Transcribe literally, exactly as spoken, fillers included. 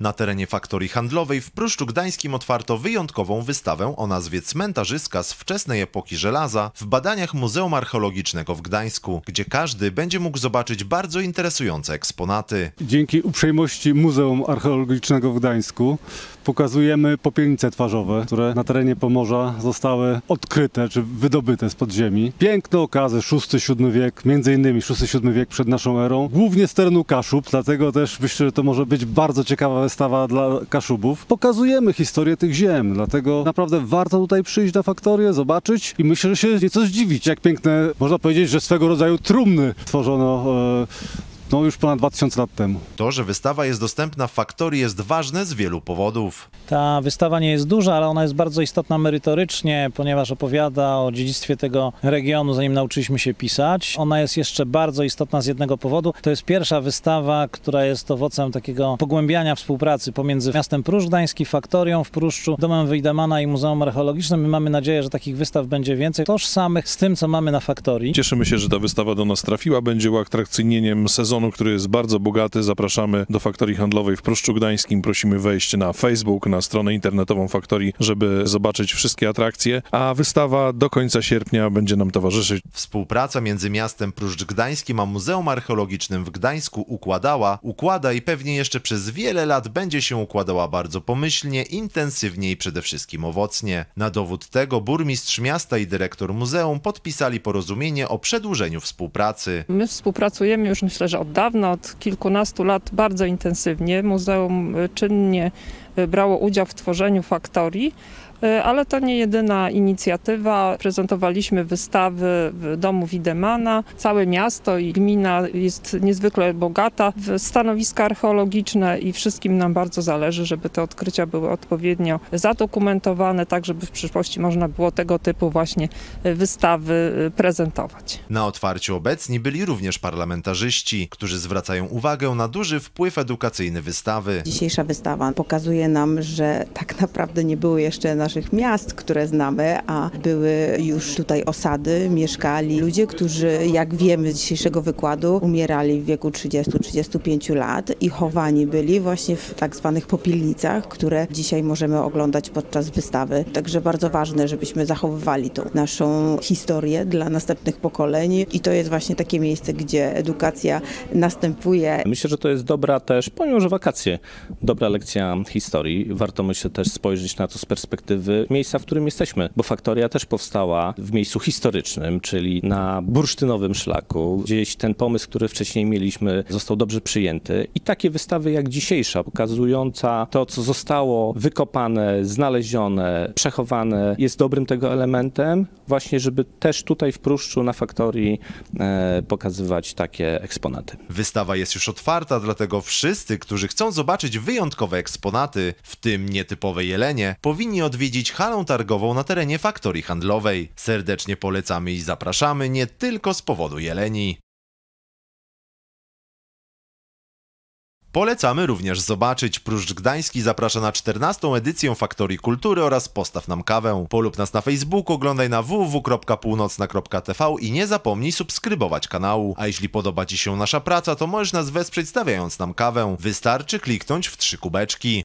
Na terenie Faktorii Handlowej w Pruszczu Gdańskim otwarto wyjątkową wystawę o nazwie Cmentarzyska z wczesnej epoki żelaza w badaniach Muzeum Archeologicznego w Gdańsku, gdzie każdy będzie mógł zobaczyć bardzo interesujące eksponaty. Dzięki uprzejmości Muzeum Archeologicznego w Gdańsku pokazujemy popielnice twarzowe, które na terenie Pomorza zostały odkryte czy wydobyte z podziemi. Piękne okazy, szósty siódmy wiek, między innymi szósty siódmy wiek przed naszą erą, głównie z terenu Kaszub, dlatego też myślę, że to może być bardzo ciekawa wystawa dla Kaszubów. Pokazujemy historię tych ziem, dlatego naprawdę warto tutaj przyjść na faktorię, zobaczyć i myślę, że się nieco zdziwić, jak piękne, można powiedzieć, że swego rodzaju trumny tworzono e, No już ponad dwa tysiące lat temu. To, że wystawa jest dostępna w Faktorii, jest ważne z wielu powodów. Ta wystawa nie jest duża, ale ona jest bardzo istotna merytorycznie, ponieważ opowiada o dziedzictwie tego regionu, zanim nauczyliśmy się pisać. Ona jest jeszcze bardzo istotna z jednego powodu. To jest pierwsza wystawa, która jest owocem takiego pogłębiania współpracy pomiędzy miastem Pruszcz Gdański, Faktorią w Pruszczu, Domem Weidemana i Muzeum Archeologicznym. My mamy nadzieję, że takich wystaw będzie więcej, tożsamych z tym, co mamy na Faktorii. Cieszymy się, że ta wystawa do nas trafiła, będzie uatrakcyjnieniem sezonu, który jest bardzo bogaty. Zapraszamy do Faktorii Handlowej w Pruszczu Gdańskim. Prosimy wejść na Facebook, na stronę internetową Faktorii, żeby zobaczyć wszystkie atrakcje, a wystawa do końca sierpnia będzie nam towarzyszyć. Współpraca między miastem Pruszcz Gdańskim a Muzeum Archeologicznym w Gdańsku układała, układa i pewnie jeszcze przez wiele lat będzie się układała bardzo pomyślnie, intensywnie i przede wszystkim owocnie. Na dowód tego burmistrz miasta i dyrektor muzeum podpisali porozumienie o przedłużeniu współpracy. My współpracujemy już, myślę, że od Od dawna, od kilkunastu lat bardzo intensywnie. Muzeum czynnie brało udział w tworzeniu faktorii, ale to nie jedyna inicjatywa. Prezentowaliśmy wystawy w Domu Weidemana. Całe miasto i gmina jest niezwykle bogata w stanowiska archeologiczne i wszystkim nam bardzo zależy, żeby te odkrycia były odpowiednio zadokumentowane, tak żeby w przyszłości można było tego typu właśnie wystawy prezentować. Na otwarciu obecni byli również parlamentarzyści, którzy zwracają uwagę na duży wpływ edukacyjny wystawy. Dzisiejsza wystawa pokazuje nam, że tak naprawdę nie było jeszcze nasze naszych miast, które znamy, a były już tutaj osady, mieszkali ludzie, którzy, jak wiemy z dzisiejszego wykładu, umierali w wieku trzydziestu do trzydziestu pięciu lat i chowani byli właśnie w tak zwanych popielnicach, które dzisiaj możemy oglądać podczas wystawy. Także bardzo ważne, żebyśmy zachowywali tą naszą historię dla następnych pokoleń i to jest właśnie takie miejsce, gdzie edukacja następuje. Myślę, że to jest dobra też, pomimo że wakacje, dobra lekcja historii. Warto, myślę, też spojrzeć na to z perspektywy miejsca, w którym jesteśmy, bo Faktoria też powstała w miejscu historycznym, czyli na bursztynowym szlaku. Gdzieś ten pomysł, który wcześniej mieliśmy, został dobrze przyjęty i takie wystawy jak dzisiejsza, pokazująca to, co zostało wykopane, znalezione, przechowane, jest dobrym tego elementem właśnie, żeby też tutaj w Pruszczu na Faktorii e, pokazywać takie eksponaty. Wystawa jest już otwarta, dlatego wszyscy, którzy chcą zobaczyć wyjątkowe eksponaty, w tym nietypowe jelenie, powinni odwiedzić Odwiedzić halę targową na terenie Faktorii Handlowej. Serdecznie polecamy i zapraszamy nie tylko z powodu jeleni. Polecamy również zobaczyć. Pruszcz Gdański zaprasza na czternastą edycję Faktorii Kultury oraz Postaw nam kawę. Polub nas na Facebooku, oglądaj na w w w kropka północna kropka t v i nie zapomnij subskrybować kanału. A jeśli podoba Ci się nasza praca, to możesz nas wesprzeć stawiając nam kawę. Wystarczy kliknąć w trzy kubeczki.